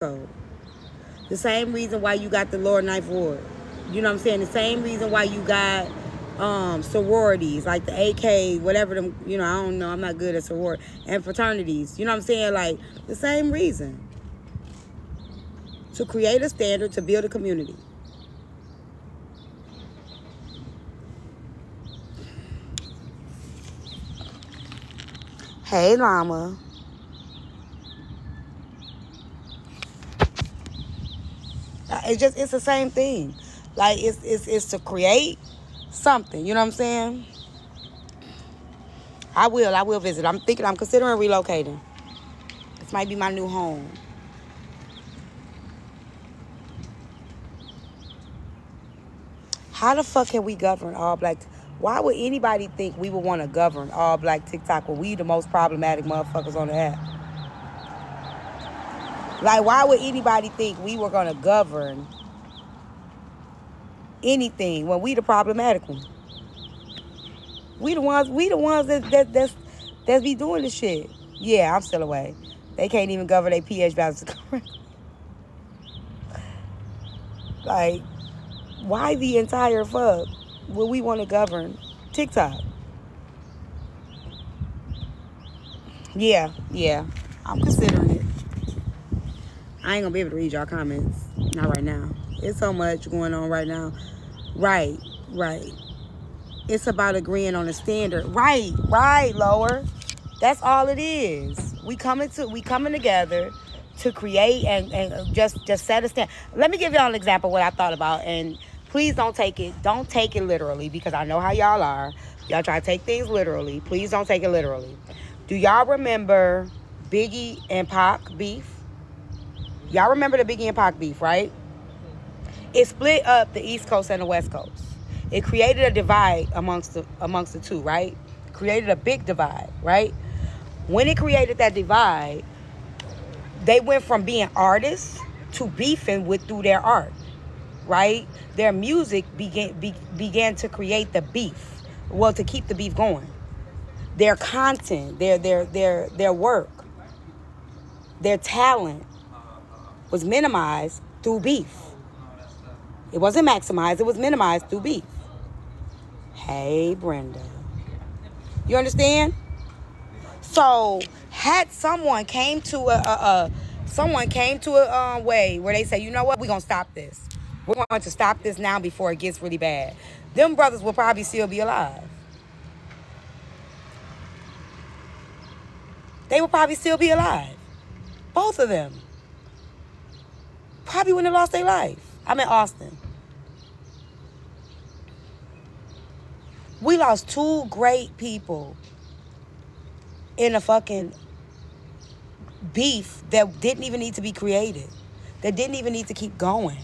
code. The same reason why you got the lower ninth ward. You know what I'm saying? The same reason why you got sororities, like the AK, whatever them, you know, I don't know, I'm not good at sorority, and fraternities. You know what I'm saying? Like, the same reason. To create a standard, to build a community. Hey, Llama. It's just, it's the same thing. Like, it's to create something. You know what I'm saying? I will visit. I'm considering relocating. This might be my new home. How the fuck can we govern all black? Why would anybody think we would want to govern all black TikTok when we the most problematic motherfuckers on the app? Like, why would anybody think we were going to govern anything when we the problematic one? We the ones that be doing this shit. Yeah, I'm still away. They can't even govern their pH balance. Like, why the entire fuck would we want to govern TikTok? Yeah. I'm considering it. I ain't gonna be able to read y'all comments. Not right now. It's so much going on right now. Right. It's about agreeing on a standard. Right, Lower. That's all it is. We coming together to create and just set a standard. Let me give y'all an example of what I thought about, and please don't take it literally, because I know how y'all are. Y'all try to take things literally. Please don't take it literally. Do y'all remember Biggie and Pac beef? Y'all remember the Biggie and Pac beef, right? It split up the East Coast and the West Coast. It created a divide amongst the two, right? Created a big divide, right? When it created that divide, they went from being artists to beefing through their art, right? Their music began to create the beef. Well, to keep the beef going. Their content, their work, their talent was minimized through beef. It wasn't maximized, it was minimized through beef. Hey, Brenda. You understand? So, had someone came to a way where they say, you know what, we're going to stop this. We're going to stop this now before it gets really bad. Them brothers will probably still be alive. They will probably still be alive. Both of them. Probably wouldn't have lost their life. I'm in Austin. We lost two great people in a fucking beef that didn't even need to be created, that didn't even need to keep going.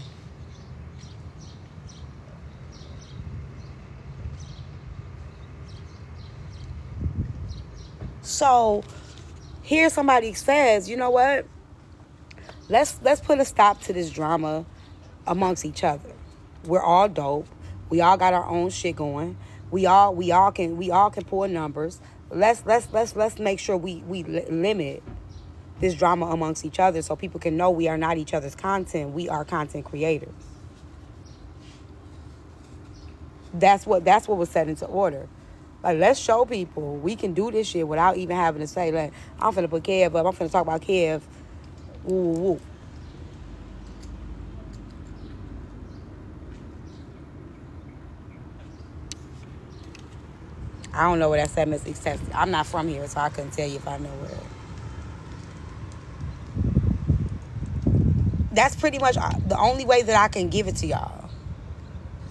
So here somebody says, you know what? Let's put a stop to this drama amongst each other. We're all dope. We all got our own shit going. We all can pull numbers. Let's make sure we limit this drama amongst each other so people can know we are not each other's content. We are content creators. That's what was set into order. Like, let's show people we can do this shit without even having to say, like, I'm finna put Kev up. I'm finna talk about Kev. Ooh. I don't know where that segment is accepted. I'm not from here, so I couldn't tell you if I know where. That's pretty much the only way that I can give it to y'all.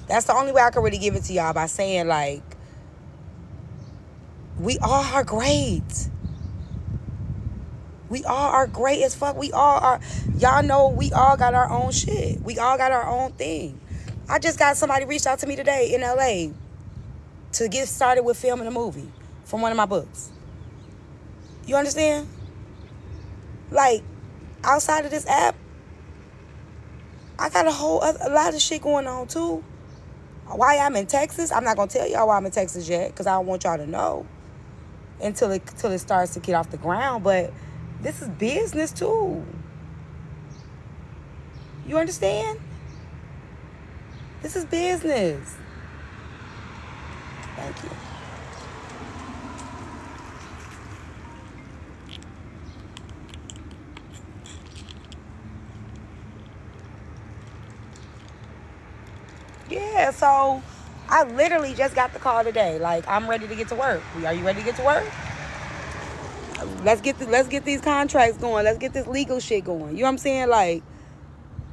That's the only way I can really give it to y'all, by saying, like, we all are great. We all are great as fuck. We all are. Y'all know we all got our own shit. We all got our own thing. I just got somebody reached out to me today in LA to get started with filming a movie from one of my books. You understand? Like, outside of this app, I got a lot of shit going on too. Why I'm in Texas, I'm not going to tell y'all why I'm in Texas yet, because I don't want y'all to know until it starts to get off the ground. But this is business too. You understand? This is business. Thank you. Yeah, so I literally just got the call today. Like, I'm ready to get to work. Are you ready to get to work? Let's get these contracts going. Let's get this legal shit going. You know what I'm saying? Like,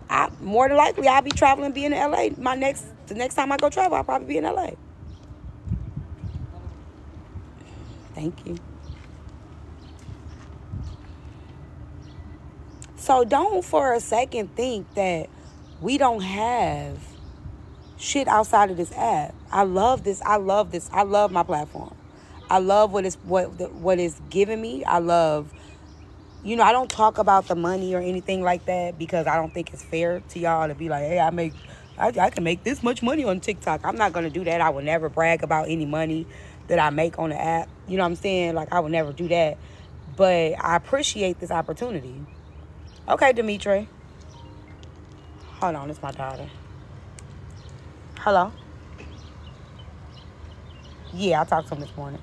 I more than likely I'll be traveling, be in LA. The next time I go travel, I'll probably be in LA. Thank you. So don't for a second think that we don't have shit outside of this app. I love this. I love this. I love my platform. I love what it's giving me. I love, you know, I don't talk about the money or anything like that because I don't think it's fair to y'all to be like, hey, I can make this much money on TikTok. I'm not going to do that. I will never brag about any money that I make on the app. You know what I'm saying? Like, I will never do that. But I appreciate this opportunity. Okay, Dimitri. Hold on, it's my daughter. Hello? Yeah, I talked to him this morning.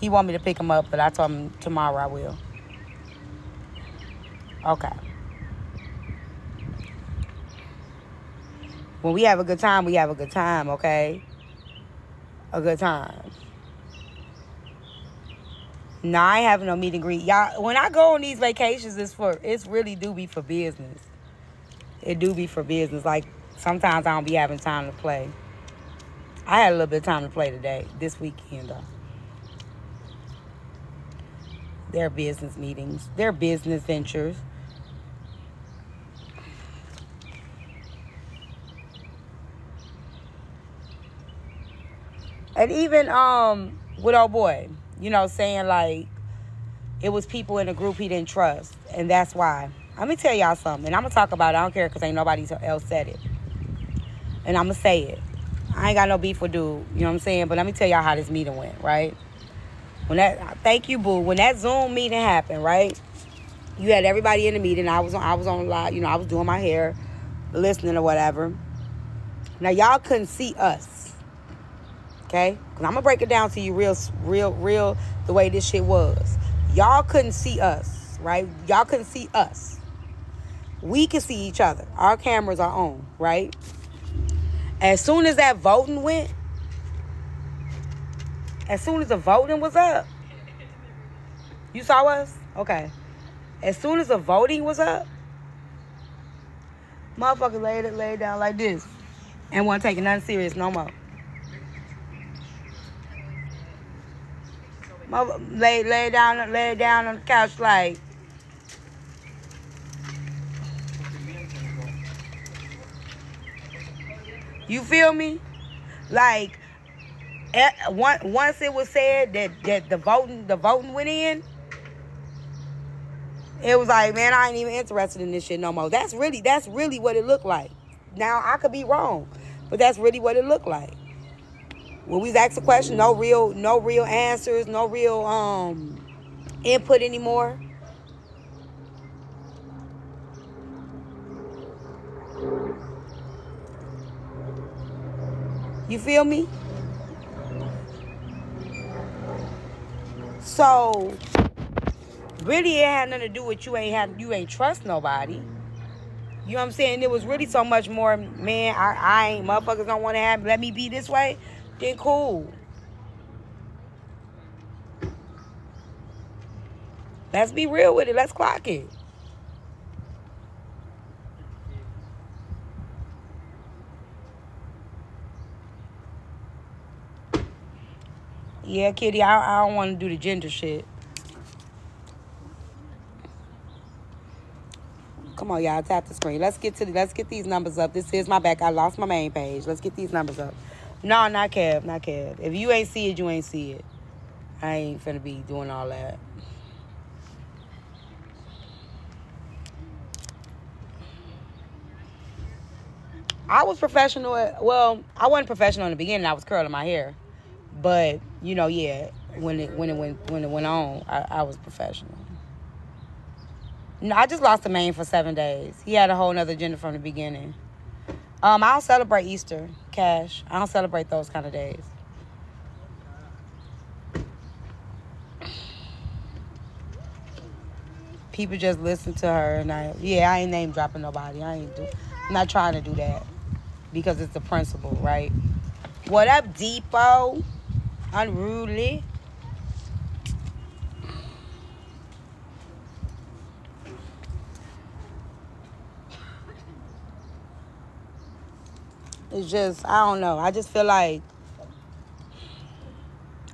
He wanted me to pick him up, but I told him tomorrow I will. Okay. When we have a good time, we have a good time, okay? A good time. Nah, I ain't having no meet and greet. Y'all, when I go on these vacations, it's really do be for business. It do be for business. Like, sometimes I don't be having time to play. I had a little bit of time to play today, this weekend, though. Their business meetings, their business ventures. And even with old boy, you know, saying like it was people in a group he didn't trust. And that's why. I'm going to tell y'all something. And I'm going to talk about it. I don't care because ain't nobody else said it. And I'm going to say it. I ain't got no beef with dude. You know what I'm saying? But let me tell y'all how this meeting went, right? Thank you, boo. When that Zoom meeting happened, right? You had everybody in the meeting. I was on live. You know, I was doing my hair, listening or whatever. Now y'all couldn't see us, okay? Cause I'm gonna break it down to you real the way this shit was. Y'all couldn't see us, right? Y'all couldn't see us. We could see each other. Our cameras are on, right? As soon as that voting went. As soon as the voting was up, you saw us? Okay. As soon as the voting was up, motherfucker laid down like this and wasn't taking nothing serious no more. Motherfucker laid down on the couch like, you feel me? Like, once it was said that the voting went in, it was like, man, I ain't even interested in this shit no more. That's really what it looked like. Now, I could be wrong, but that's really what it looked like. When we asked a question, no real answers, no real input anymore. You feel me? So, really it had nothing to do with you ain't trust nobody. You know what I'm saying? It was really so much more, man, I ain't, motherfuckers don't want to have, let me be this way, then cool. Let's be real with it. Let's clock it. Yeah, Kitty, I don't want to do the gender shit. Come on, y'all, tap the screen. Let's get these numbers up. This is my back. I lost my main page. Let's get these numbers up. No, not Kev. If you ain't see it, you ain't see it. I ain't finna be doing all that. I was professional. Well, I wasn't professional in the beginning. I was curling my hair. But, you know, yeah, when it went on, I was professional. No, I just lost the man for 7 days. He had a whole nother agenda from the beginning. I don't celebrate Easter, Cash. I don't celebrate those kind of days. People just listen to her, and I ain't name dropping nobody. I'm not trying to do that because it's the principle, right? What up, Depot? Unruly. It's just, I don't know. I just feel like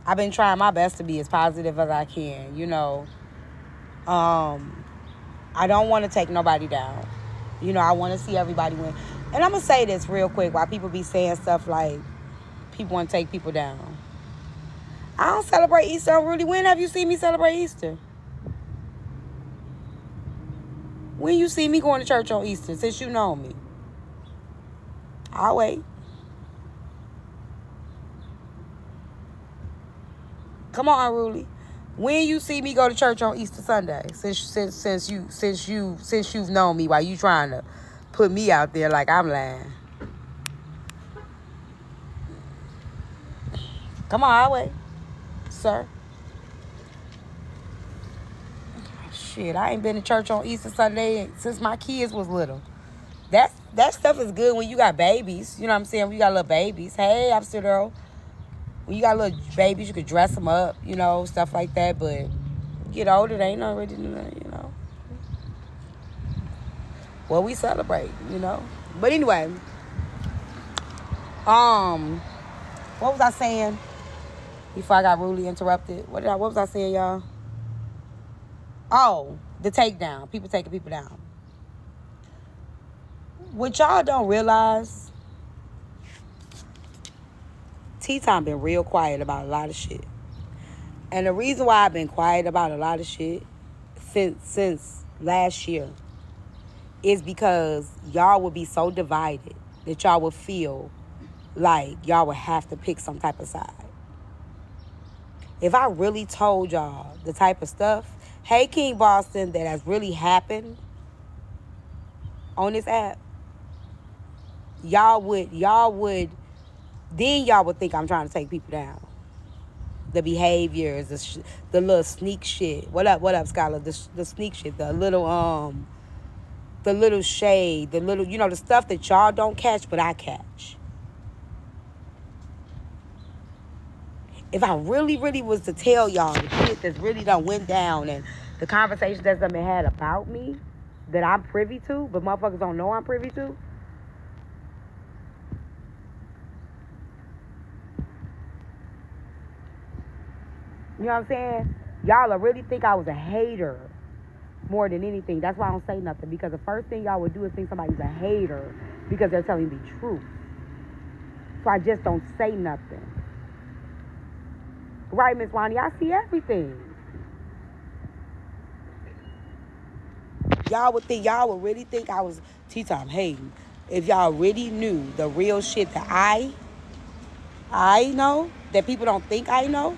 I've been trying my best to be as positive as I can, you know. I don't want to take nobody down. You know, I want to see everybody win. And I'm going to say this real quick while people be saying stuff like people want to take people down. I don't celebrate Easter. I really, when have you seen me celebrate Easter? When you see me going to church on Easter, since you know me? I'll wait. Come on, Unruly. When you see me go to church on Easter Sunday, since you've known me, while you trying to put me out there like I'm lying. Come on, our way, sir. Shit, I ain't been to church on Easter Sunday since my kids was little. That stuff is good when you got babies. You know what I'm saying? When you got little babies. Hey, I'm still there. When you got little babies, you could dress them up, you know, stuff like that. But get older, they ain't already, you know. Well, we celebrate, you know. But anyway, what was I saying before I got rudely interrupted? What was I saying, y'all? Oh, the takedown. People taking people down. What y'all don't realize, Teatyme been real quiet about a lot of shit. And the reason why I've been quiet about a lot of shit since last year is because y'all would be so divided that y'all would feel like y'all would have to pick some type of side. If I really told y'all the type of stuff, hey, King Boston, that has really happened on this app, y'all would think I'm trying to take people down. The behaviors, the little sneak shit. What up, Scholar? The sneak shit, the little shade, the little, you know, the stuff that y'all don't catch, but I catch. If I really, really was to tell y'all the shit that's really done went down and the conversations that's done been had about me that I'm privy to, but motherfuckers don't know I'm privy to, you know what I'm saying? Y'all really think I was a hater more than anything. That's why I don't say nothing, because the first thing y'all would do is think somebody's a hater because they're telling the truth. So I just don't say nothing. Right, Miss Wani? I see everything. Y'all would really think I was Teatyme hating if y'all really knew the real shit that I know, that people don't think I know.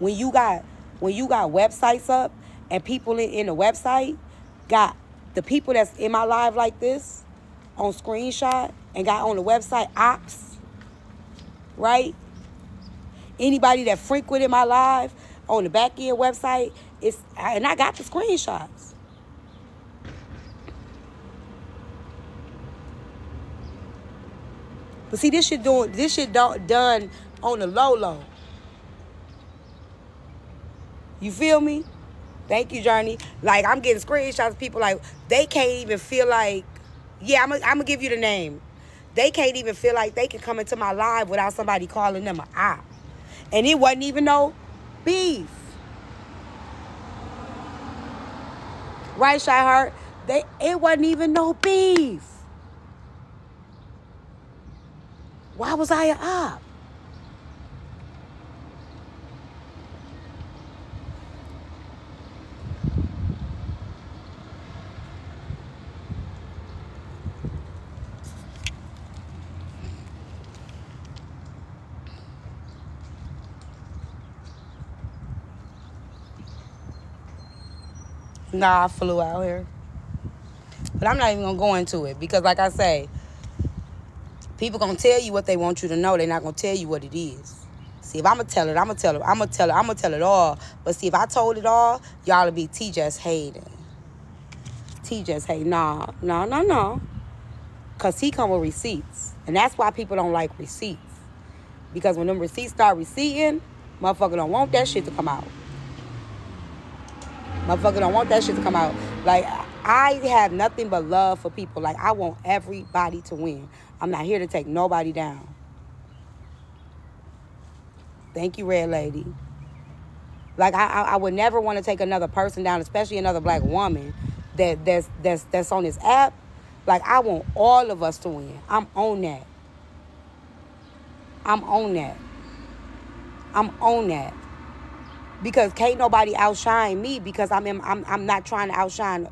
When you got websites up and people in the website got the people that's in my live like this on screenshot and got on the website ops, right? Anybody that frequented my live on the back end website, and I got the screenshots. But see, this shit done on the low. You feel me? Thank you, Journey. Like, I'm getting screenshots of people, like, they can't even feel like, yeah, I'm going to give you the name. They can't even feel like they can come into my live without somebody calling them an op. And it wasn't even no beef. Right, Shy Heart? It wasn't even no beef. Why was I an op? Nah, I flew out here. But I'm not even going to go into it because, like I say, people going to tell you what they want you to know. They're not going to tell you what it is. See, if I'm going to tell it, I'm going to tell it all. But see, if I told it all, y'all would be TJ's hating. TJ's hating. Nah, no, no, no. Because he come with receipts. And that's why people don't like receipts. Because when them receipts start receipting, motherfucker don't want that shit to come out. Motherfucker don't want that shit to come out. Like, I have nothing but love for people. Like, I want everybody to win. I'm not here to take nobody down. Thank you, Red Lady. Like, I would never want to take another person down, especially another black woman that's on this app. Like, I want all of us to win. I'm on that. I'm on that. I'm on that. Because can't nobody outshine me because I'm not trying to outshine.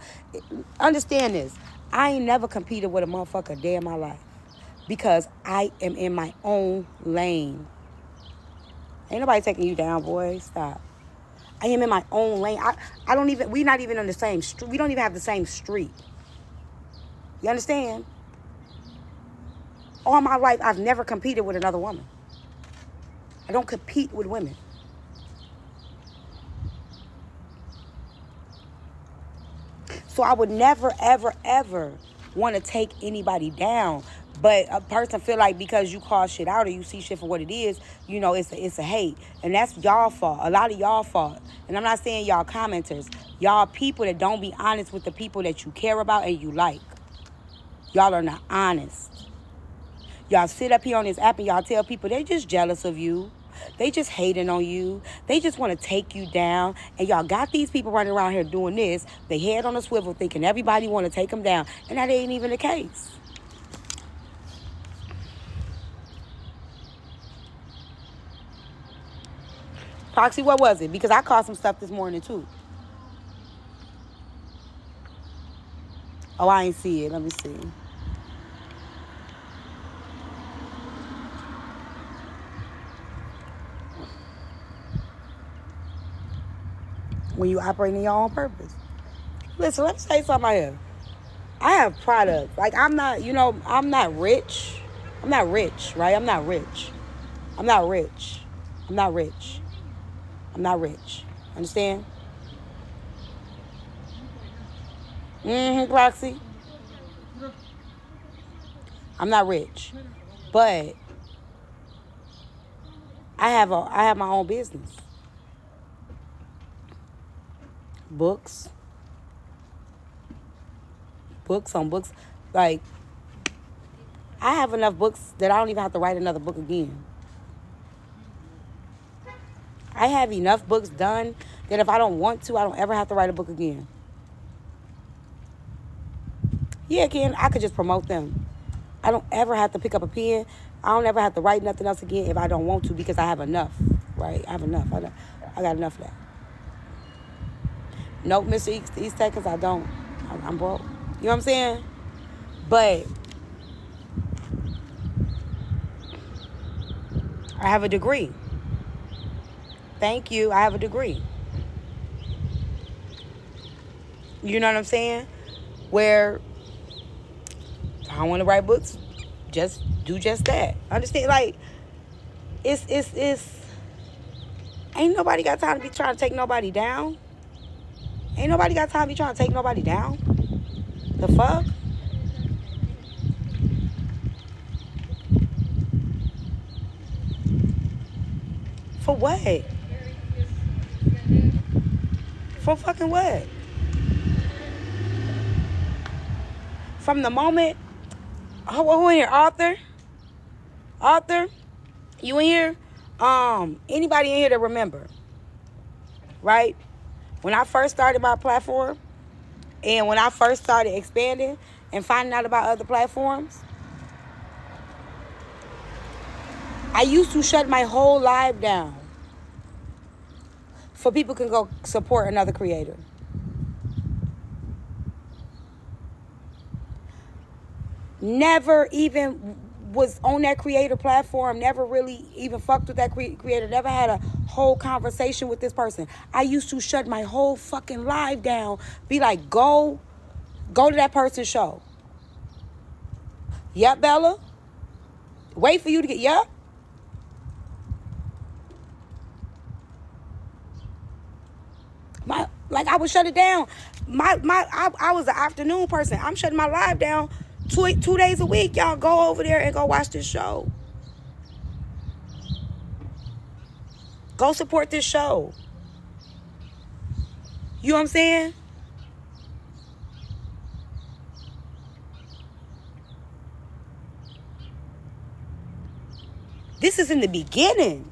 Understand this. I ain't never competed with a motherfucker a day in my life because I am in my own lane. Ain't nobody taking you down, boy. Stop. I am in my own lane. I don't even, we're not even on the same street. We don't even have the same street. You understand? All my life, I've never competed with another woman. I don't compete with women. So I would never, ever, ever want to take anybody down. But a person feel like because you call shit out or you see shit for what it is, you know, it's a hate. And that's y'all fault. A lot of y'all fault. And I'm not saying y'all commenters. Y'all people that don't be honest with the people that you care about and you like. Y'all are not honest. Y'all sit up here on this app and y'all tell people they just jealous of you. They just hating on you. They just want to take you down. And y'all got these people running around here doing this. They head on a swivel thinking everybody want to take them down. And that ain't even the case. Proxy, what was it? Because I caught some stuff this morning, too. Oh, I ain't see it. Let me see. When you operating your own purpose. Listen, let me say something out here. I have products. Like, I'm not, you know, I'm not rich. I'm not rich, right? I'm not rich. I'm not rich. I'm not rich. I'm not rich. Understand? Mm-hmm, Roxy. I'm not rich. But I have my own business. Books. Books on books. Like, I have enough books that I don't even have to write another book again. I have enough books done that if I don't want to, I don't ever have to write a book again. Yeah, again, I could just promote them. I don't ever have to pick up a pen. I don't ever have to write nothing else again if I don't want to because I have enough, right? I have enough. I got enough of that. Nope, Mr. East Tech, because I don't. I'm broke. You know what I'm saying? But I have a degree. Thank you. I have a degree. You know what I'm saying? Where I don't want to write books, just that. Understand? Like, it's ain't nobody got time to be trying to take nobody down. Ain't nobody got time to be trying to take nobody down. The fuck? For what? For fucking what? From the moment... Oh, who in here? Arthur? Arthur? You in here? Anybody in here that remember? Right? When I first started my platform, and when I first started expanding and finding out about other platforms, I used to shut my whole live down so people can go support another creator. Never even was on that creator platform, never really even fucked with that creator, never had a whole conversation with this person. I used to shut my whole fucking live down, be like, go to that person's show. Yep, Bella. Wait for you to get, yep. Like, I would shut it down. I was an afternoon person. I'm shutting my live down two days a week. Y'all go over there and go watch this show. Go support this show. You know what I'm saying? This is in the beginning.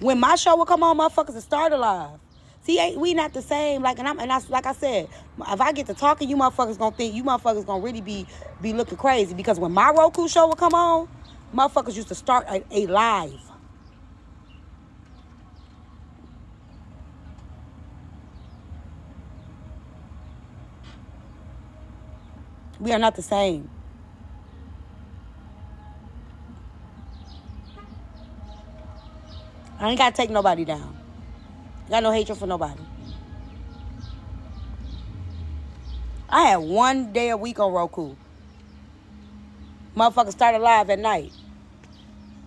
When my show would come on, motherfuckers would start alive. See, we not the same. Like, like I said, if I get to talking, you motherfuckers gonna think, you motherfuckers gonna really be looking crazy. Because when my Roku show would come on, motherfuckers used to start a live. We are not the same. I ain't got to take nobody down. Got no hatred for nobody. I had one day a week on Roku. Motherfuckers started live at night.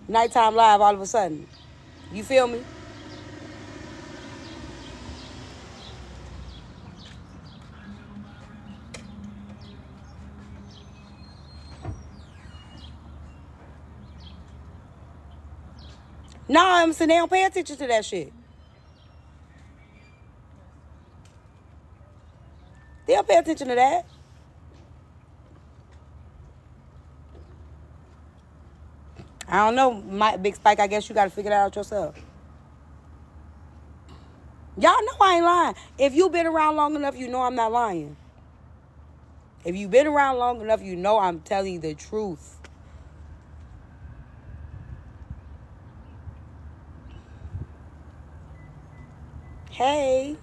Nighttime live all of a sudden. You feel me? No, I'm saying they don't pay attention to that shit. They don't pay attention to that. I don't know, my Big Spike, I guess you got to figure that out yourself. Y'all know I ain't lying. If you've been around long enough, you know I'm not lying. If you've been around long enough, you know I'm telling you the truth. Hey,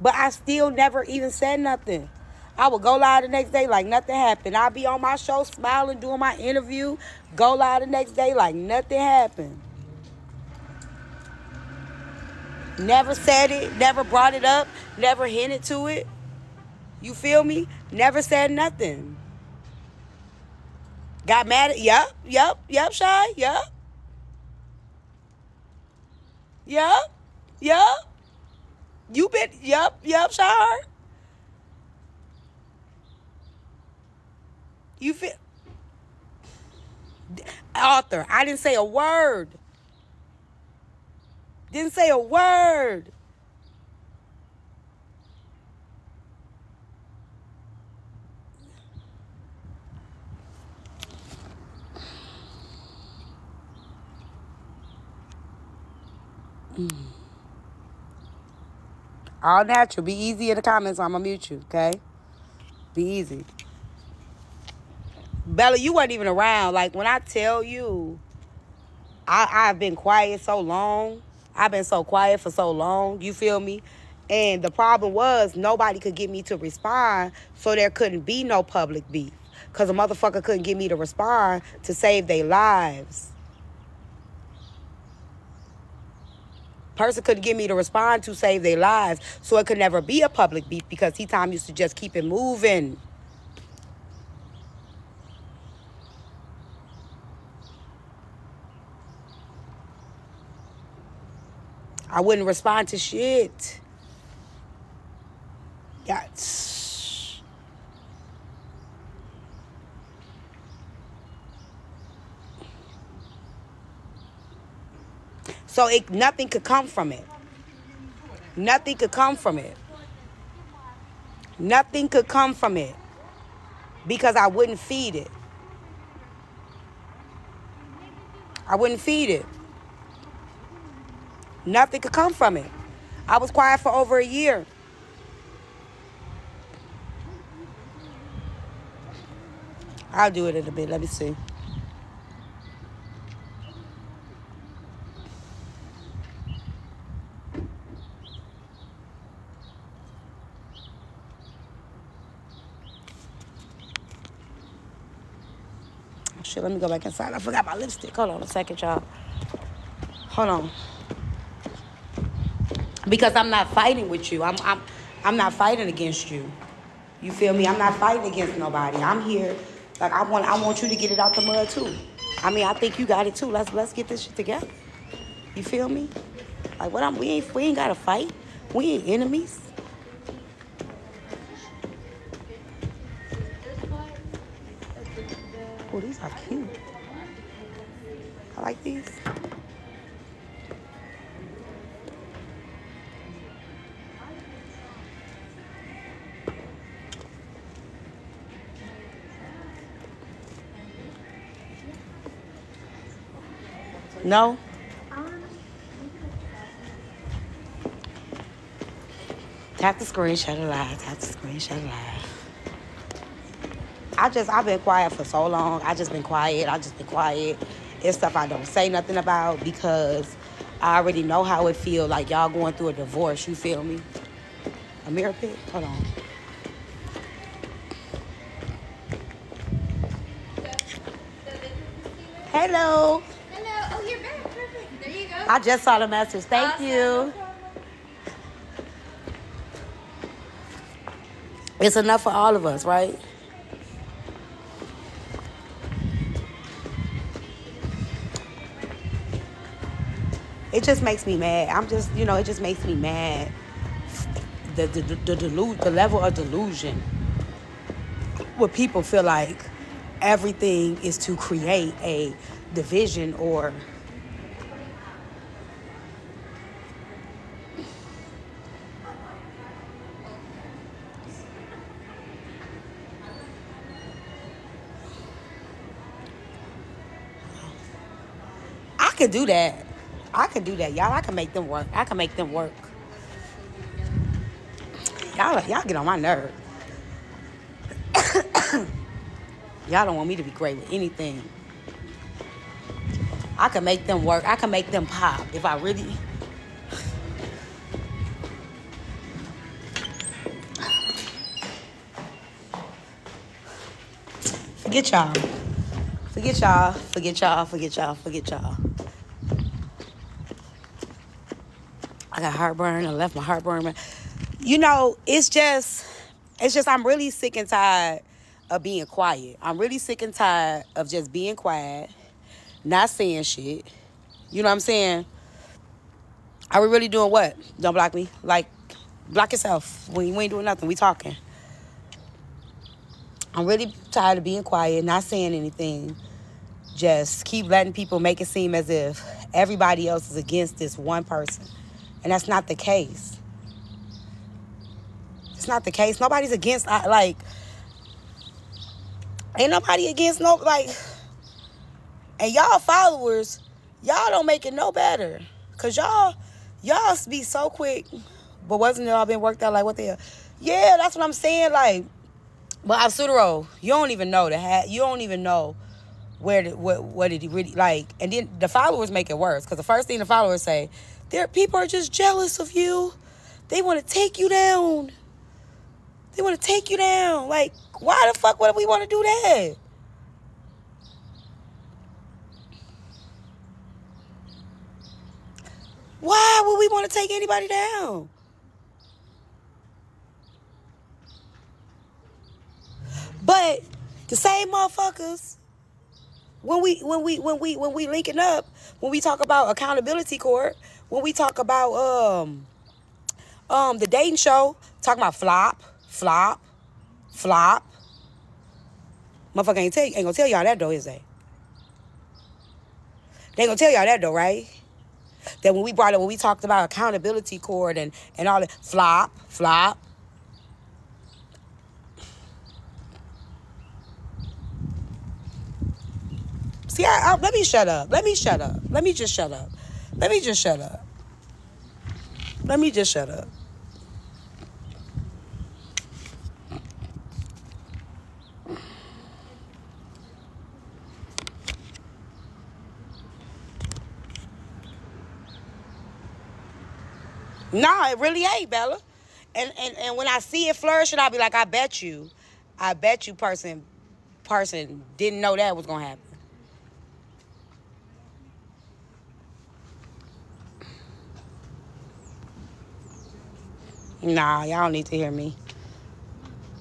but I still never even said nothing. I would go live the next day like nothing happened. I'd be on my show smiling, doing my interview, go live the next day like nothing happened. Never said it, never brought it up, never hinted to it. You feel me? Never said nothing. Got mad at, yup, Shy, yup. Yup. You been, yup, Shar. You feel, Arthur, I didn't say a word. Didn't say a word. All natural. Be easy in the comments, or I'm gonna mute you, okay? Be easy. Bella, you weren't even around. Like, when I tell you, I've been quiet so long. I've been so quiet for so long. You feel me? And the problem was nobody could get me to respond, so there couldn't be no public beef. Because a motherfucker couldn't get me to respond to save their lives. Person couldn't get me to respond to save their lives, so it could never be a public beef because Teatyme used to just keep it moving. I wouldn't respond to shit. Yeah. So nothing could come from it. Nothing could come from it. Nothing could come from it. Because I wouldn't feed it. I wouldn't feed it. Nothing could come from it. I was quiet for over a year. I'll do it in a bit. Let me see. Shit, let me go back inside. I forgot my lipstick. Hold on a second, y'all. Hold on. Because I'm not fighting with you. I'm not fighting against you. You feel me? I'm not fighting against nobody. I'm here. Like, I want you to get it out the mud, too. I mean, I think you got it, too. Let's get this shit together. You feel me? Like, what we ain't got to fight. We ain't enemies. Oh, these are cute. I like these. No? Tap the screen, shut it live. Tap the screen, shut it live. I've been quiet for so long. I just been quiet. It's stuff I don't say nothing about because I already know how it feel like y'all going through a divorce. You feel me? A mirror pick? Hold on. Hello. Hello. Oh, you're back. Perfect. There you go. I just saw the message. Thank you. It's enough for all of us, right? It just makes me mad. It just makes me mad. The level of delusion where people feel like everything is to create a division or I could do that. I can do that, y'all. I can make them work. I can make them work. Y'all get on my nerve. Y'all don't want me to be great with anything. I can make them work. I can make them pop if I really. Forget y'all. Forget y'all. Forget y'all. Forget y'all. Forget y'all. I got heartburn. I left my heartburn. You know, it's just I'm really sick and tired of being quiet. I'm really sick and tired of just being quiet, not saying shit. You know what I'm saying? Are we really doing what? Don't block me. Like, block yourself. We ain't doing nothing. We talking. I'm really tired of being quiet, not saying anything. Just keep letting people make it seem as if everybody else is against this one person. And that's not the case. It's not the case. Nobody's against, like, ain't nobody against, no, like, and y'all followers, y'all don't make it no better. Because y'all be so quick, but wasn't it all been worked out? Like, what the hell? Yeah, that's what I'm saying. Like, but Absudero, you don't even know the hat. You don't even know what did he really, like, and then the followers make it worse. Because the first thing the followers say, people are just jealous of you. They want to take you down. They want to take you down. Like, why the fuck would we want to do that? Why would we want to take anybody down? But the same motherfuckers, when we linking up, when we talk about accountability court, when we talk about the dating show, talking about flop. Motherfucker ain't gonna tell y'all that though, is they? They ain't gonna tell y'all that though, right? That when we brought up, when we talked about accountability cord and all that, flop. See, let me shut up. Let me just shut up. Nah, it really ain't, Bella. And when I see it flourishing, I'll be like, I bet you person didn't know that was gonna happen. Nah, y'all don't need to hear me,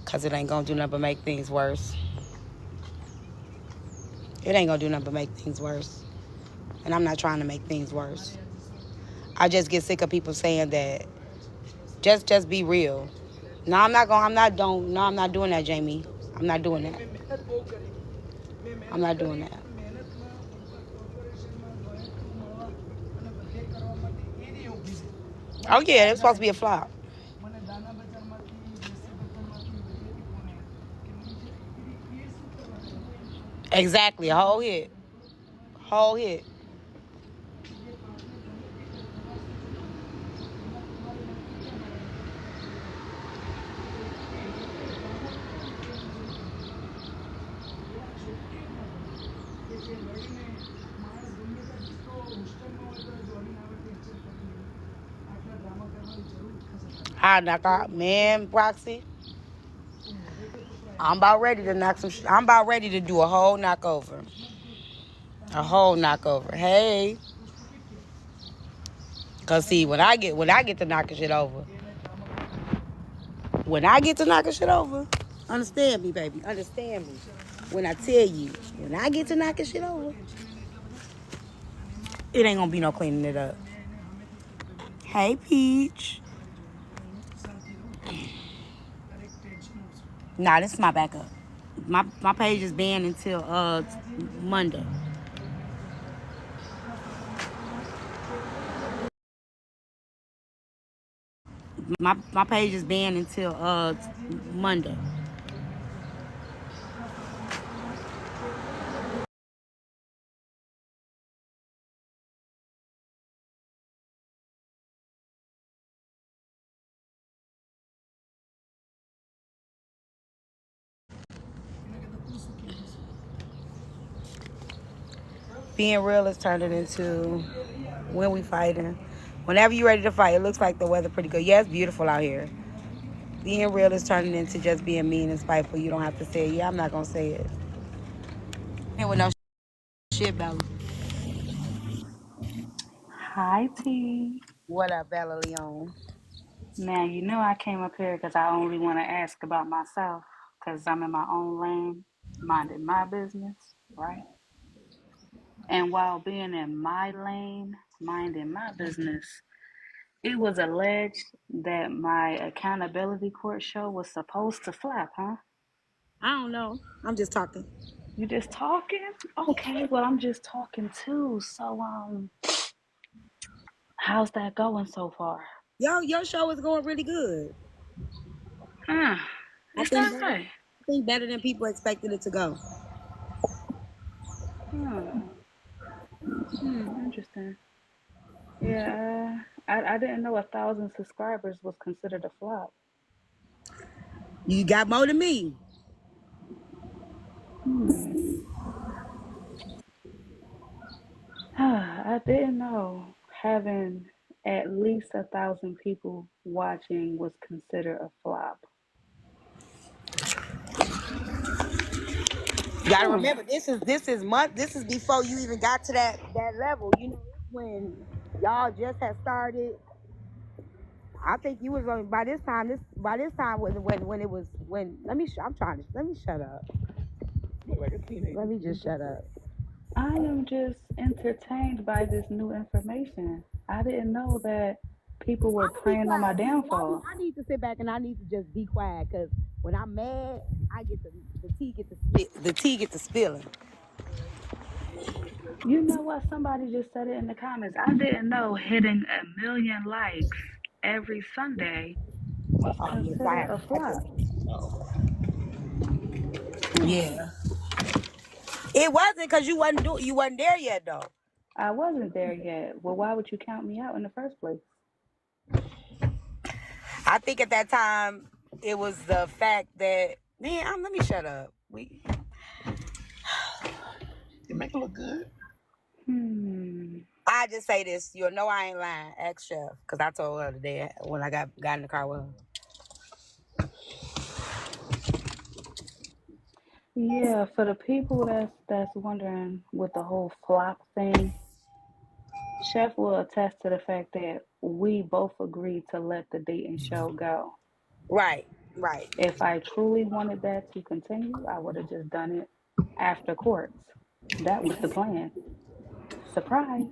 because it ain't going to do nothing but make things worse. It ain't going to do nothing but make things worse. And I'm not trying to make things worse. I just get sick of people saying that. Just be real. No, I'm not going. No, I'm not doing that, Jamie. I'm not doing that. I'm not doing that. Oh, yeah, it's supposed to be a flop. Exactly, a whole hit. Whole hit. I knock out, man, Proxy. I'm about ready to knock some shit. I'm about ready to do a whole knockover. A whole knockover. Hey. Cause see, when I get to knocking shit over. When I get to knocking shit over, understand me, baby. Understand me. When I tell you, when I get to knocking shit over, it ain't gonna be no cleaning it up. Hey, Peach. Nah, this is my backup. My page is banned until Monday. My page is banned until Monday. Being real is turning into when we fighting. Whenever you're ready to fight, it looks like the weather pretty good. Yeah, it's beautiful out here. Being real is turning into just being mean and spiteful. You don't have to say it. Yeah, I'm not going to say it. Ain't with no shit, Bella. Hi, T. What up, Bella Leon? Now, you know I came up here because I only want to ask about myself because I'm in my own lane, minding my business, right? And while being in my lane, minding my business, it was alleged that my accountability court show was supposed to flop, huh? I don't know. I'm just talking. You just talking? Okay, well, I'm just talking too. So, how's that going so far? Yo, your show is going really good. Is that right? I think better than people expected it to go. Interesting. Yeah, I didn't know 1,000 subscribers was considered a flop. You got more than me. I didn't know having at least 1,000 people watching was considered a flop. You gotta remember, this is before you even got to that level. You know, when y'all just had started. I think you was on by this time when let me shut up. Let me just shut up. I am just entertained by this new information. I didn't know that people were praying on my downfall. I need to sit back and I need to just be quiet, because when I'm mad, I get the tea gets the spilling. You know what? Somebody just said it in the comments. I didn't know hitting 1 million likes every Sunday was considered a flop. Yeah, it wasn't, because you wasn't there yet, though. I wasn't there yet. Well, why would you count me out in the first place? I think at that time it was the fact that. Man, let me shut up. You make it look good. I just say this. You'll know I ain't lying. Ask Chef, because I told her today when I got in the car with her. Yeah, for the people that's wondering with the whole flop thing, Chef will attest to the fact that we both agreed to let the dating show go. Right, right. If I truly wanted that to continue, I would have just done it after courts. That was the plan. Surprise.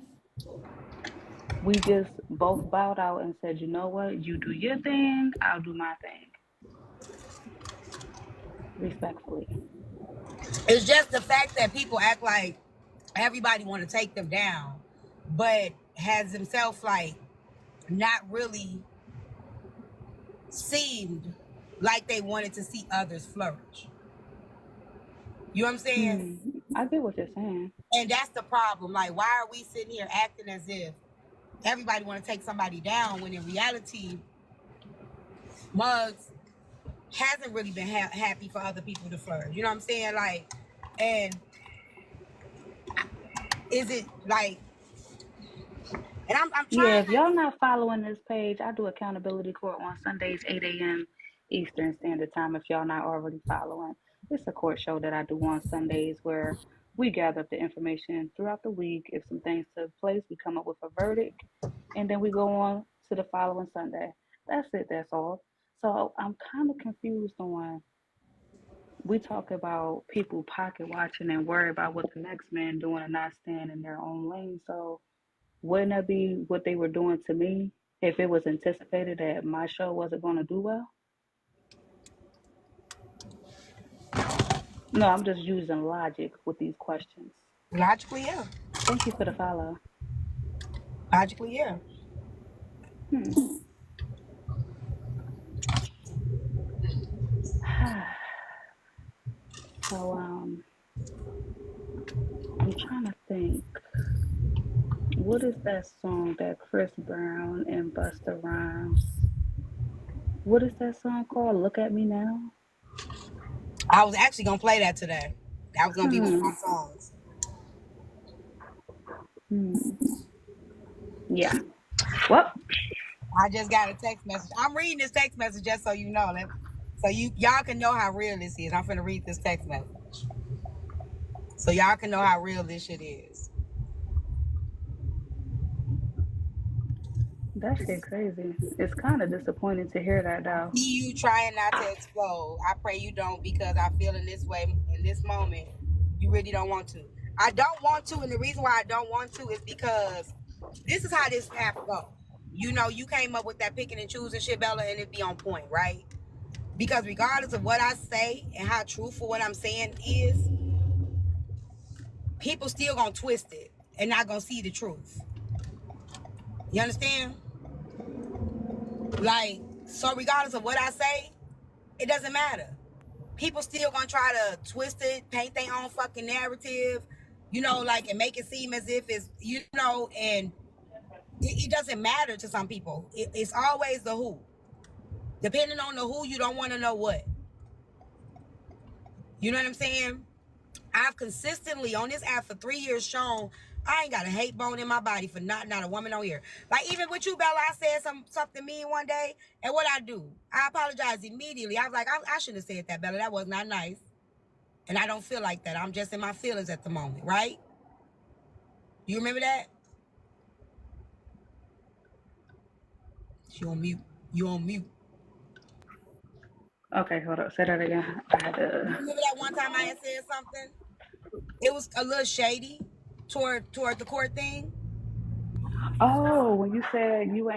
We just both bowed out and said, you know what? You do your thing, I'll do my thing. Respectfully. It's just the fact that people act like everybody want to take them down, but has himself like not really seemed like they wanted to see others flourish. You know what I'm saying? I get what you're saying. And that's the problem. Like, why are we sitting here acting as if everybody want to take somebody down when in reality, Muggs hasn't really been happy for other people to flourish. You know what I'm saying? Like, and is it like, and I'm trying. Yeah, if y'all not following this page, I do accountability court on Sundays, 8 a.m. Eastern Standard Time, if y'all not already following. It's a court show that I do on Sundays where we gather up the information throughout the week. If some things took place, we come up with a verdict, and then we go on to the following Sunday. That's it, that's all. So I'm kind of confused on, we talk about people pocket watching and worry about what the next man doing and not staying in their own lane. So wouldn't that be what they were doing to me if it was anticipated that my show wasn't going to do well? No, I'm just using logic with these questions. Logically, yeah. Thank you for the follow. Logically, yeah. So, I'm trying to think. What is that song that Chris Brown and Busta Rhymes? What is that song called? Look at Me Now? I was actually going to play that today. That was going to be one of my songs. Yeah. Well, I just got a text message. I'm reading this text message just so you know. So y'all can know how real this is. I'm finna read this text message. So y'all can know how real this shit is. That shit crazy. It's kind of disappointing to hear that, though. See you trying not to explode. I pray you don't, because I feel in this way, in this moment, you really don't want to. I don't want to, and the reason why I don't want to is because this is how this app go. You know, you came up with that picking and choosing shit, Bella, and it be on point, right? Because regardless of what I say and how truthful what I'm saying is, people still gonna twist it and not gonna see the truth. You understand? Like, so regardless of what I say, it doesn't matter. People still gonna try to twist it, paint their own fucking narrative, you know, like, and make it seem as if it's, you know, and it doesn't matter to some people. It's always the who. Depending on the who, you don't want to know what. You know what I'm saying? I've consistently on this app for 3 years shown I ain't got a hate bone in my body for not a woman on here. Like, even with you, Bella, I said something mean one day, and what I do? I apologize immediately. I was like, I shouldn't have said that, Bella. That was not nice. And I don't feel like that. I'm just in my feelings at the moment, right? You remember that? She on mute. You on mute. Okay, hold up. Say that again. Remember that one time I had said something? It was a little shady. Toward the court thing. Oh, when you said you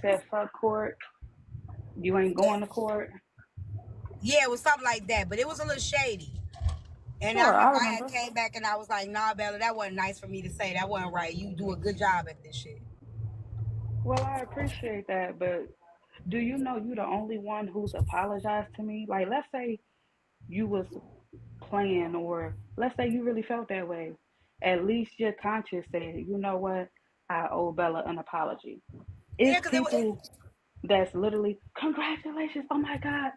said fuck court, you ain't going to court. Yeah, it was something like that, but it was a little shady. And sure, I came back and I was like, "Nah, Bella, that wasn't nice for me to say. That wasn't right. You do a good job at this shit." Well, I appreciate that, but do you know you the only one who's apologized to me? Like, let's say you was playing, or let's say you really felt that way. At least your conscience said, you know what, I owe Bella an apology. It's people that's literally, congratulations, oh my God,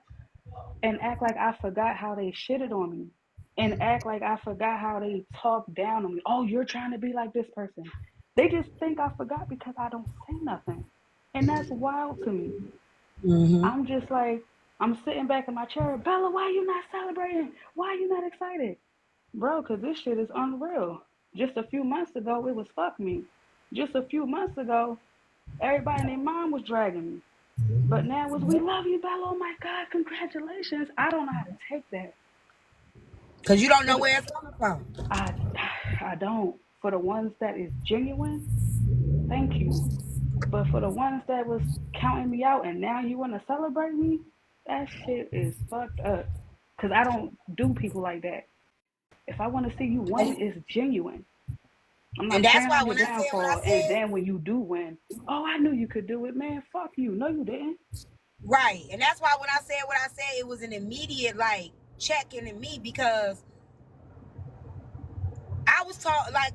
and act like I forgot how they shitted on me, and act like I forgot how they talked down on me. Oh, you're trying to be like this person. They just think I forgot because I don't say nothing. And that's wild to me. I'm just like, I'm sitting back in my chair, Bella, why you not celebrating? Why you not excited? Bro, because this shit is unreal. Just a few months ago, it was fuck me. just a few months ago, everybody and their mom was dragging me. But now it's, we love you, Bella. Oh, my God, congratulations. I don't know how to take that. Because you don't know where it's coming from. I don't. For the ones that is genuine, thank you. But for the ones that was counting me out and now you want to celebrate me, that shit is fucked up. Because I don't do people like that. If I want to see you win, it's genuine. I'm not, and that's why when I said, and then when you do win, oh, I knew you could do it, man. Fuck you. No, you didn't. Right. And that's why when I said what I said, it was an immediate, like, check-in in me, because I was taught, like,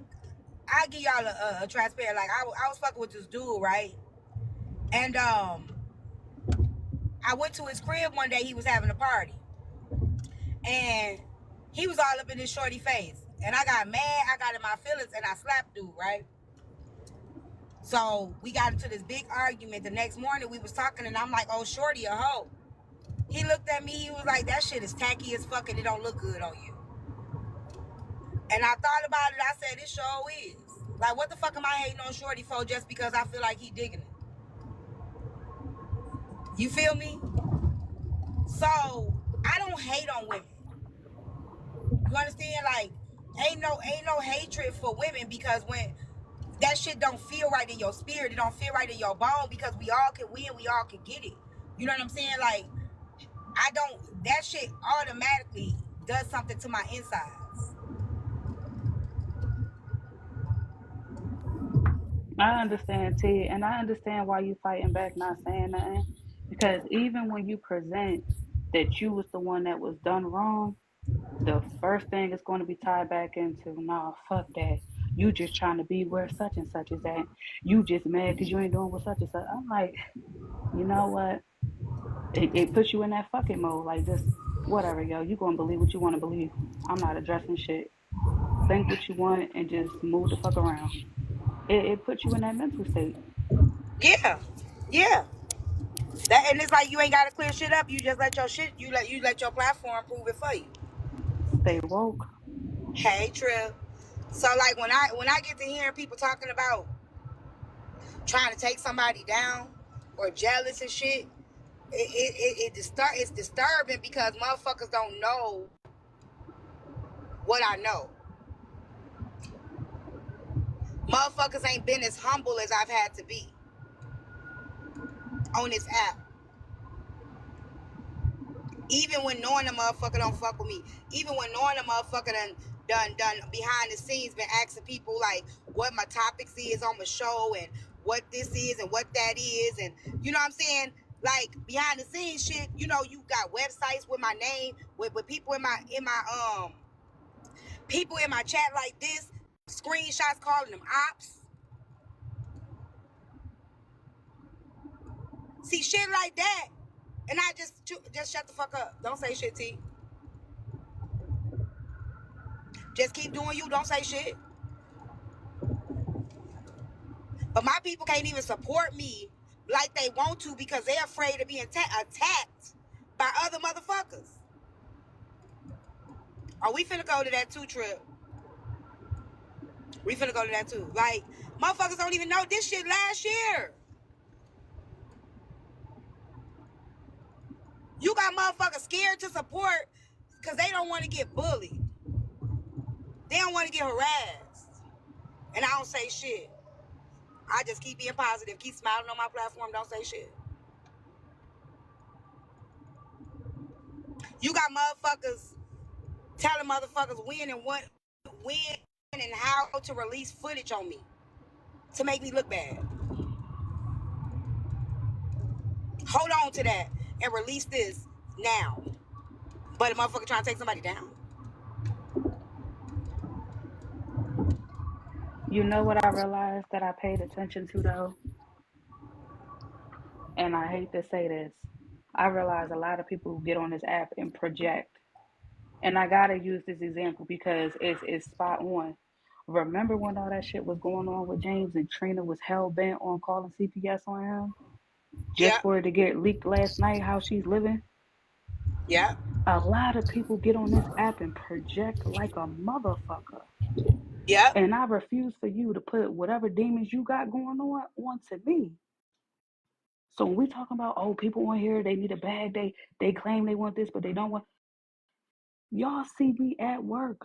I give y'all a transparent, like, I was fucking with this dude, right? And I went to his crib one day. He was having a party. And he was all up in his shorty face. And I got mad, I got in my feelings, and I slapped dude, right? So we got into this big argument. The next morning we was talking, and I'm like, oh, shorty a hoe. He looked at me, he was like, that shit is tacky as fuck, and it don't look good on you. And I thought about it, I said, it sure is. Like, what the fuck am I hating on shorty for just because I feel like he digging it? You feel me? So, I don't hate on women. You understand? Like, ain't no hatred for women, because when that shit don't feel right in your spirit, it don't feel right in your bone, because we all can win, we all can get it. You know what I'm saying? Like, I don't, that shit automatically does something to my insides. I understand, T, and I understand why you fighting back, not saying nothing, because even when you present that you was the one that was done wrong, the first thing is going to be tied back into, nah, fuck that. You just trying to be where such and such is at. You just mad because you ain't doing what such and such. I'm like, you know what? It puts you in that fucking mode. Like, just whatever, yo. You going to believe what you want to believe. I'm not addressing shit. Think what you want and just move the fuck around. It puts you in that mental state. Yeah. Yeah. That, and it's like you ain't got to clear shit up. You just let your shit, you let your platform prove it for you. They woke. Hey, Trip. So, like, when I get to hearing people talking about trying to take somebody down or jealous and shit, it's disturbing, because motherfuckers don't know what I know. Motherfuckers ain't been as humble as I've had to be on this app. Even when knowing the motherfucker don't fuck with me. Even when knowing the motherfucker done behind the scenes been asking people like what my topics is on my show and what this is and what that is, and you know what I'm saying? Like behind the scenes shit, you know, you got websites with my name, with people in my people in my chat like this, screenshots calling them ops. See, shit like that. And I just shut the fuck up. Don't say shit, T. Just keep doing you. Don't say shit. But my people can't even support me like they want to, because they're afraid of being attacked by other motherfuckers. Are we finna go to that too, Trip? We finna go to that too. Like, motherfuckers don't even know this shit last year. You got motherfuckers scared to support because they don't want to get bullied. They don't want to get harassed. And I don't say shit. I just keep being positive. Keep smiling on my platform. Don't say shit. You got motherfuckers telling motherfuckers when and how to release footage on me to make me look bad. Hold on to that. And release this now. But a motherfucker trying to take somebody down. You know what I realized that I paid attention to, though? And I hate to say this. I realize a lot of people who get on this app and project. And I got to use this example because it's spot on. Remember when all that shit was going on with James and Trina was hell-bent on calling CPS on him? Just yep. For it to get leaked last night, how she's living. Yeah. A lot of people get on this app and project like a motherfucker. Yeah. And I refuse for you to put whatever demons you got going on onto me. So when we're talking about, oh, people on here, they need a bag, they claim they want this, but they don't want. Y'all see me at work.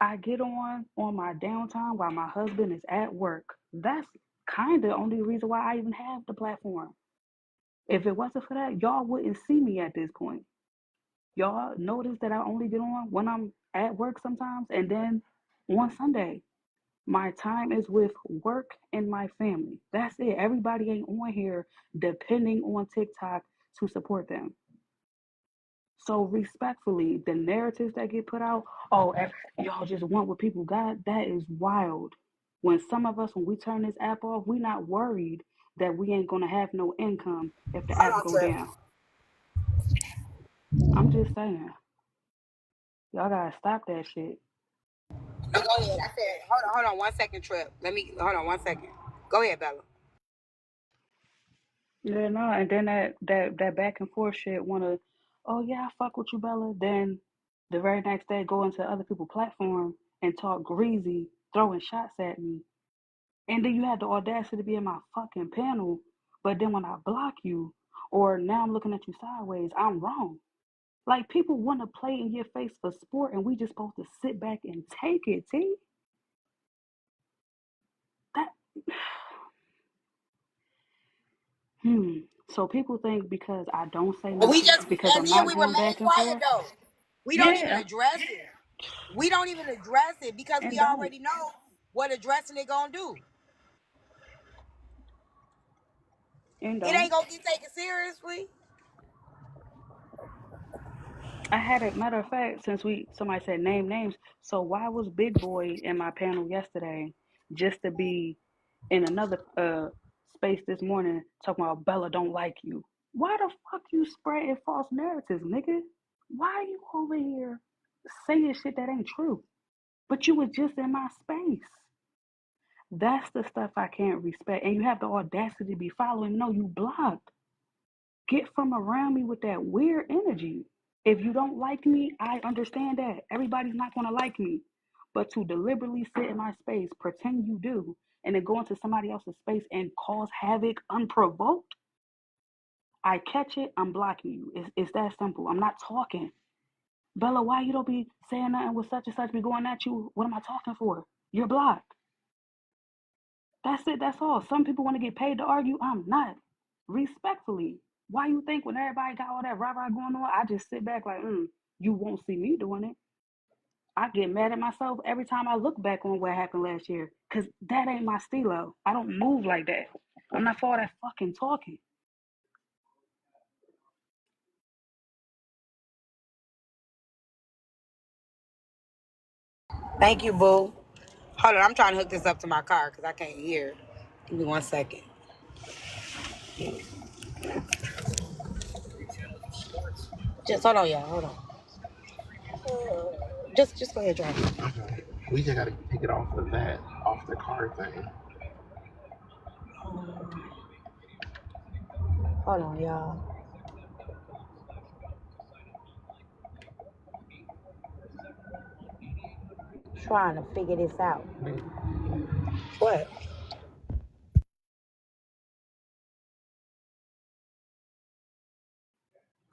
I get on my downtime while my husband is at work. That's kind of the only reason why I even have the platform. If it wasn't for that, y'all wouldn't see me at this point. Y'all notice that I only get on when I'm at work sometimes, and then on Sunday. My time is with work and my family. That's it. Everybody ain't on here depending on TikTok to support them. So respectfully, the narratives that get put out, oh, y'all just want what people got, that is wild. When some of us, when we turn this app off, we're not worried that we ain't going to have no income if the app goes down. I'm just saying. Y'all got to stop that shit. No, go ahead. I said, hold on 1 second, Trip. Hold on 1 second. Go ahead, Bella. Yeah, no, and then that back and forth shit wanna, oh yeah, I fuck with you, Bella. Then the very next day go into other people's platform and talk greasy, throwing shots at me. And then you had the audacity to be in my fucking panel, but then when I block you, or now I'm looking at you sideways, I'm wrong. Like, people want to play in your face for sport, and we just supposed to sit back and take it, T? That... So people think because I don't say nothing, because I'm not going back and forth. Though. We don't even address it. We don't even address it because we already know what addressing it gonna do. It ain't gonna get taken seriously. I had it, matter of fact, since somebody said name names, so why was Big Boy in my panel yesterday just to be in another space this morning talking about Bella don't like you? Why the fuck you spreading false narratives, nigga? Why are you over here saying shit that ain't true? But you were just in my space. That's the stuff I can't respect. And you have the audacity to be following. No, you blocked. Get from around me with that weird energy. If you don't like me, I understand that. Everybody's not going to like me. But to deliberately sit in my space, pretend you do, and then go into somebody else's space and cause havoc unprovoked, I catch it, I'm blocking you. It's that simple. I'm not talking. Bella, why you don't be saying nothing with such and such be going at you? What am I talking for? You're blocked. That's it. That's all. Some people want to get paid to argue. I'm not. Respectfully. Why you think when everybody got all that rah-rah going on, I just sit back like, you won't see me doing it. I get mad at myself every time I look back on what happened last year because that ain't my stilo. I don't move like that. I'm not for all that fucking talking. Thank you, boo. Hold on, I'm trying to hook this up to my car because I can't hear. Give me 1 second. Just hold on, y'all. Hold on. Just go ahead, drive. Okay. We just gotta pick it off the mat, off the car thing. Hold on, y'all. Trying to figure this out. Wait. What?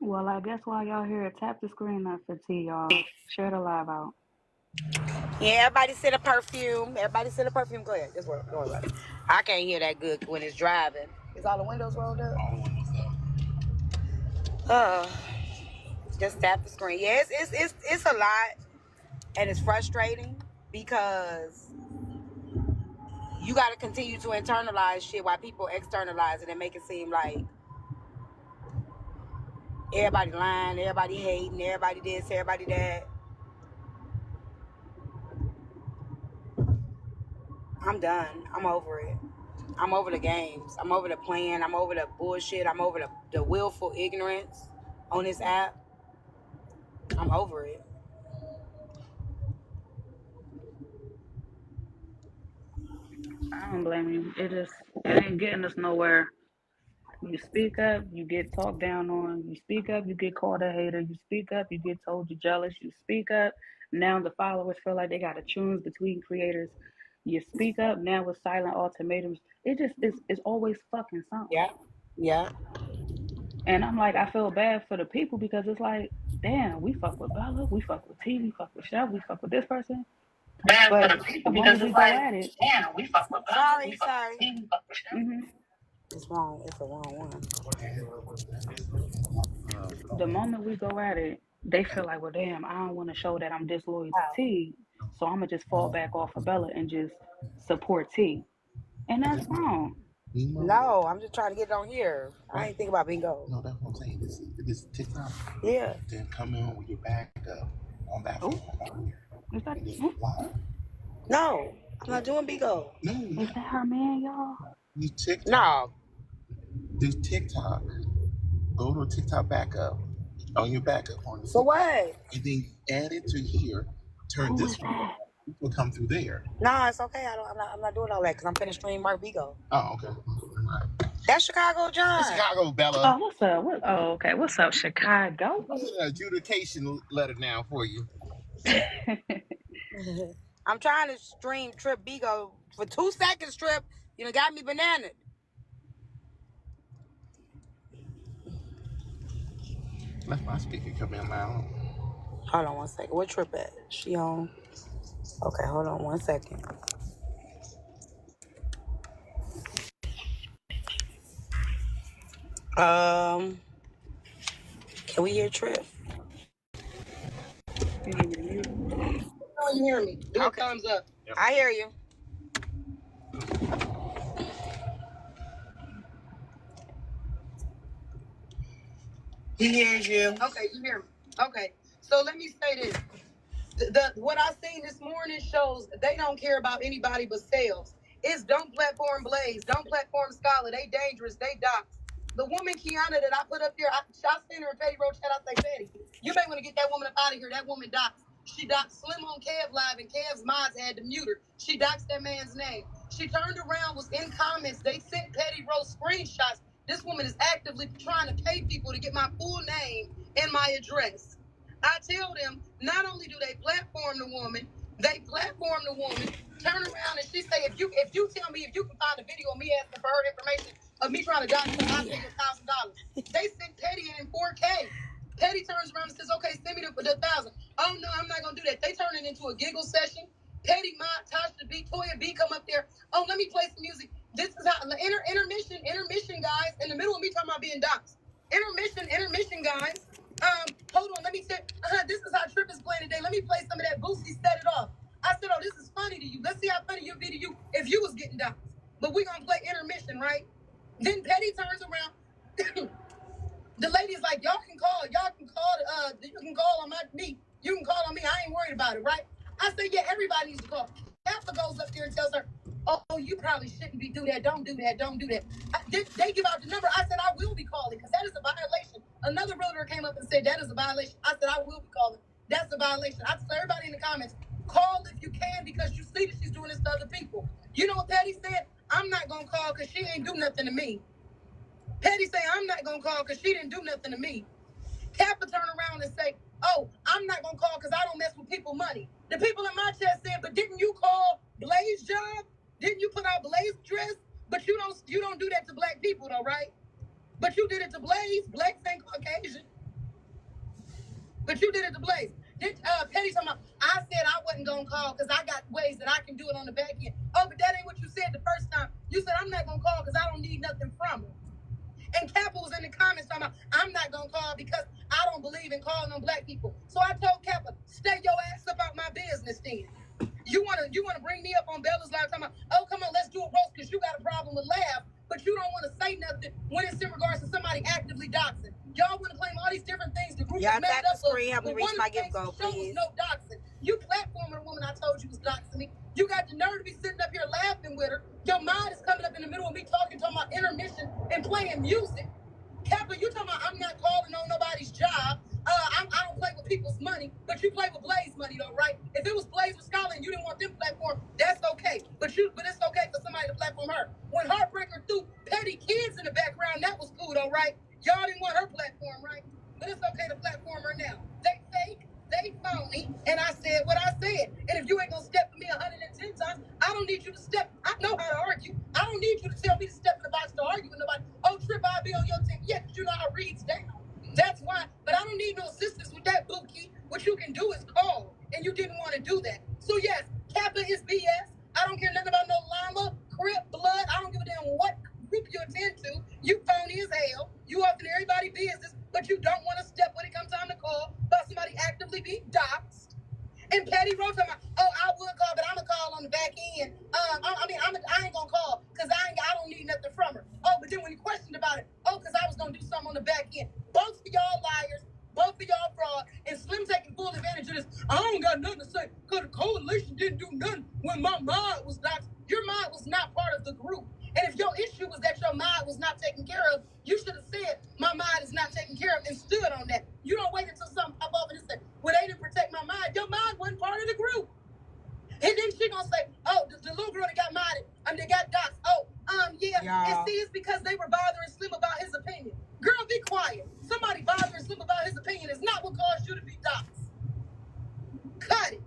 Well, I guess while y'all here, tap the screen up for tea, y'all. Share the live out. Yeah, everybody send a perfume. Everybody send a perfume. Go ahead. Just worry about it. I can't hear that good when it's driving. Is all the windows rolled up? All the windows up. Just tap the screen. Yeah, it's a lot, and it's frustrating because you got to continue to internalize shit while people externalize it and make it seem like everybody lying, everybody hating, everybody this, everybody that. I'm done. I'm over it. I'm over the games. I'm over the playing. I'm over the bullshit. I'm over the willful ignorance on this app. I'm over it. I don't blame you. It ain't getting us nowhere. You speak up, you get talked down on. You speak up, you get called a hater. You speak up, you get told you're jealous. You speak up, Now the followers feel like they got to choose between creators. You speak up now with silent ultimatums. It just is always fucking something. Yeah, yeah. And I'm like, I feel bad for the people because it's like, damn, we fuck with Bella, we fuck with T, we fuck with Chef, we fuck with this person. Bad but for the people because it's like, at it, damn, we fuck with Bella, we fuck with T, we fuck with Chef. Mm-hmm. It's wrong. It's a wrong one. The moment we go at it, they feel like, well, damn, I don't want to show that I'm disloyal to T, so I'm gonna just fall back off of Bella and just support T, and that's wrong. No, I'm just trying to get it on here. I ain't think about bingo. No, that's what I'm saying. This TikTok. Yeah. Then come in with your back up on that phone. Is that no, I'm not doing bingo. No. Is that her man, y'all? You TikTok. No. Do TikTok. Go to TikTok backup on your backup on the. So what? And then add it to here. Turn this one. Will come through there. No, it's okay. I'm not doing all that because I'm finna stream Mark Bigo. Oh, okay. That's Chicago, John. That's Chicago, Bella. Oh, what's up? Oh, okay. What's up, Chicago? What's an adjudication letter now for you? I'm trying to stream Trip Bigo for 2 seconds. Trip, you done got me bananaed. Let my speaker come in loud. Hold on 1 second. What Trip at? She on. Okay, hold on 1 second. Can we hear Trip? Oh, you hear me? Do okay. Thumbs up. Yep. I hear you. He hears you. Okay, you hear me. Okay, so let me say this. What I seen this morning shows they don't care about anybody but sales. It's don't platform Blaze, don't platform Scholar. They dangerous, they docs. The woman Kiana that I put up there, I seen her in Petty Rose chat. I say, Petty, you may want to get that woman up out of here. That woman docs. She docs Slim on Kev Live, and Kev's mods had to mute her. She docs that man's name. She turned around, was in comments. They sent Petty Rose screenshots. This woman is actively trying to pay people to get my full name and my address. I tell them, not only do they platform the woman, turn around and she say, if you tell me, if you can find a video of me asking for her information of me trying to dodge you, I'll pay you $1,000. They sent Petty in 4K. Petty turns around and says, okay, send me the 1,000. Oh, no, I'm not going to do that. They turn it into a giggle session. Petty, Mom, Tasha B, Toya B come up there. Oh, let me play some music. This is how, intermission, guys, in the middle of me talking about being doxxed. Intermission, guys. Hold on, let me check. This is how Trip is playing today. Let me play some of that Boosie set it off. I said, oh, this is funny to you. Let's see how funny your video if you was getting down. But we're gonna play intermission, right? Then Petty turns around. The lady's like, you can call on me. I ain't worried about it, right? I said, yeah, everybody needs to call. Alpha goes up there and tells her, oh, you probably shouldn't be do that. Don't do that. They give out the number. I said, I will be calling because that is a violation. Another realtor came up and said, that is a violation. I said, I will be calling. That's a violation. I tell everybody in the comments, call if you can because you see that she's doing this to other people. You know what Petty said? I'm not going to call because she ain't do nothing to me. Petty said, I'm not going to call because she didn't do nothing to me. Kappa turn around and say, oh, I'm not going to call because I don't mess with people's money. The people in my chat said, but didn't you call Blaze job? Didn't you put out Blaze dress? But you don't do that to black people though, right? But you did it to Blaze. Blacks ain't Caucasian. But you did it to Blaze. Petty talking about, I said I wasn't gonna call because I got ways that I can do it on the back end. Oh, but that ain't what you said the first time. You said I'm not gonna call because I don't need nothing from her. And Kappa was in the comments talking about, I'm not gonna call because I don't believe in calling on black people. So I told Kappa, stay your ass up out my business then. You wanna bring me up on Bella's live talking about, oh, come on, let's do a roast because you got a problem with laugh, but you don't want to say nothing when it's in regards to somebody actively doxing. Y'all want to claim all these different things. The group is messed up. Screen, but one of the things go, show was no doxing. You platforming the woman I told you was doxing me. You got the nerve to be sitting up here laughing with her. Your mind is coming up in the middle of me talking about intermission and playing music. Kappa, you talking about I'm not calling on nobody's job. I don't play with people's money, but you play with Blaze money though, right? If it was Blaze with Scholar and you didn't want them platform, that's okay. But it's okay for somebody to platform her. When Heartbreaker threw Petty kids in the background, that was cool though, right? Y'all didn't want her platform, right? But it's okay to platform her now. They fake, they phony, and I said because they were bothering Slim about his opinion. Girl, be quiet. Somebody bothering Slim about his opinion is not what caused you to be doxxed. Cut it.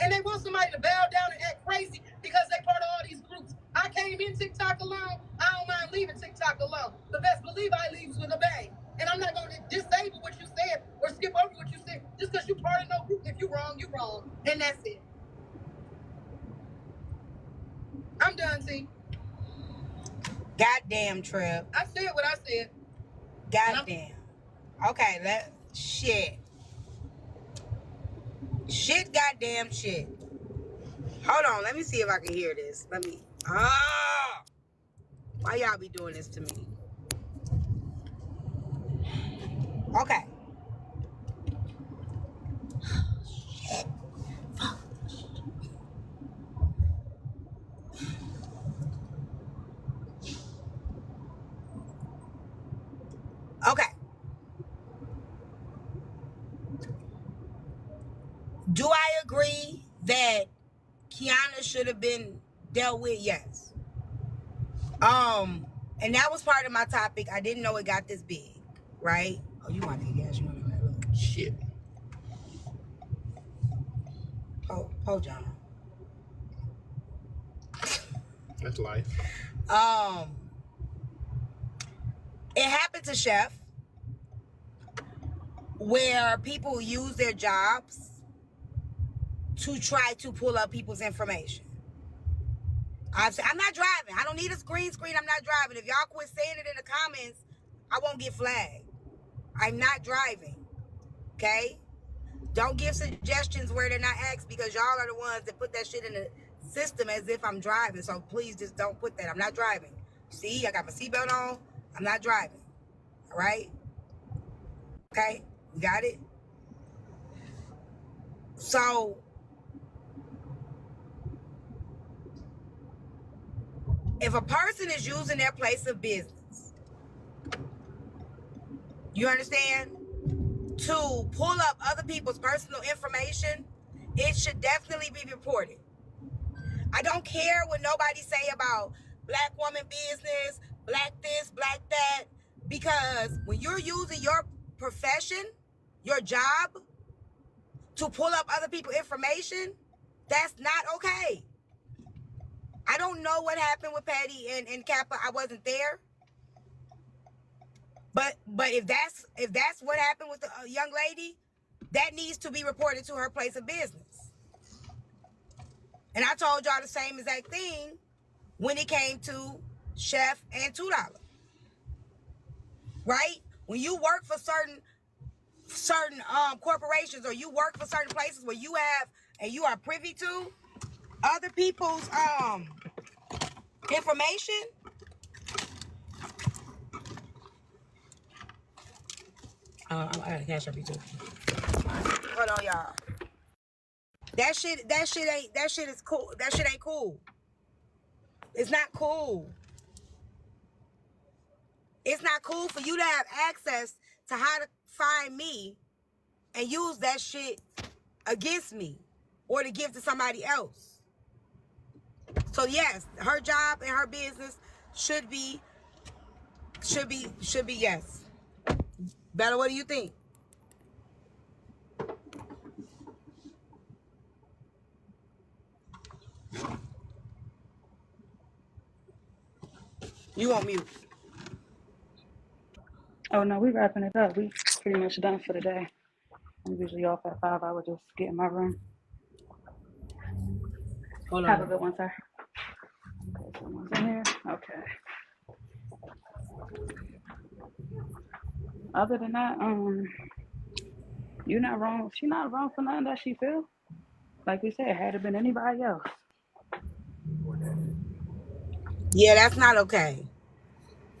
And they want somebody to bow down and act crazy because they part of all these groups. I came in TikTok alone. I don't mind leaving TikTok alone. But best believe I leaves with a bang. And I'm not going to disable what you said or skip over what you said just because you part of no group. If you wrong, you wrong. And that's it. I'm done, T. Goddamn Trip. I said what I said. Goddamn. Okay, that shit. Shit, goddamn shit. Hold on, let me see if I can hear this. Let me. Ah! Why y'all be doing this to me? Okay. Shit. Fuck. Okay. Do I agree that Kiana should have been dealt with? Yes. And that was part of my topic. I didn't know it got this big, right? Oh, you want to get gas? You want that little shit? Oh, John. That's life. It happened to Chef, where people use their jobs to try to pull up people's information. I'm not driving. I don't need a green screen. I'm not driving. If y'all quit saying it in the comments, I won't get flagged. I'm not driving. Okay? Don't give suggestions where they're not asked, because y'all are the ones that put that shit in the system as if I'm driving. So please just don't put that. I'm not driving. See, I got my seatbelt on. I'm not driving. All right? Okay? You got it? So if a person is using their place of business, you understand, to pull up other people's personal information, it should definitely be reported. I don't care what nobody say about black woman business, black this, black that, because when you're using your profession, your job, to pull up other people's information, that's not okay. I don't know what happened with Petty and Kappa. I wasn't there. But if that's what happened with the young lady, that needs to be reported to her place of business. And I told y'all the same exact thing when it came to Chef and $2. Right? When you work for certain corporations, or you work for certain places where you have and you are privy to other people's information, I gotta cash up you too. Hold on, y'all. That shit is cool. That shit ain't cool. It's not cool. It's not cool for you to have access to how to find me and use that shit against me or to give to somebody else. So yes, her job and her business should be yes. Bella, what do you think? You on mute. Oh no, we're wrapping it up. We pretty much done for the day. I'm usually off at 5. I would just get in my room. Hold on. Have a good one, sir. Okay, someone's in here. Okay. Other than that, you're not wrong. She's not wrong for nothing that she feel. Like we said, had it been anybody else. Yeah, that's not okay.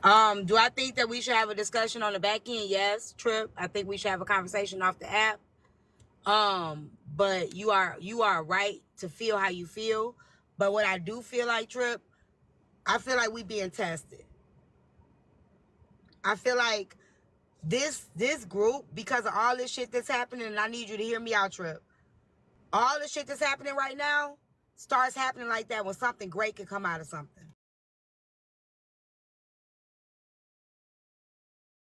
Do I think that we should have a discussion on the back end? Yes, Trip. I think we should have a conversation off the app. But you are right to feel how you feel. But what I do feel like, Trip, I feel like we being tested. I feel like this group, because of all this shit that's happening, and I need you to hear me out, Trip. All the shit that's happening right now starts happening like that when something great can come out of something.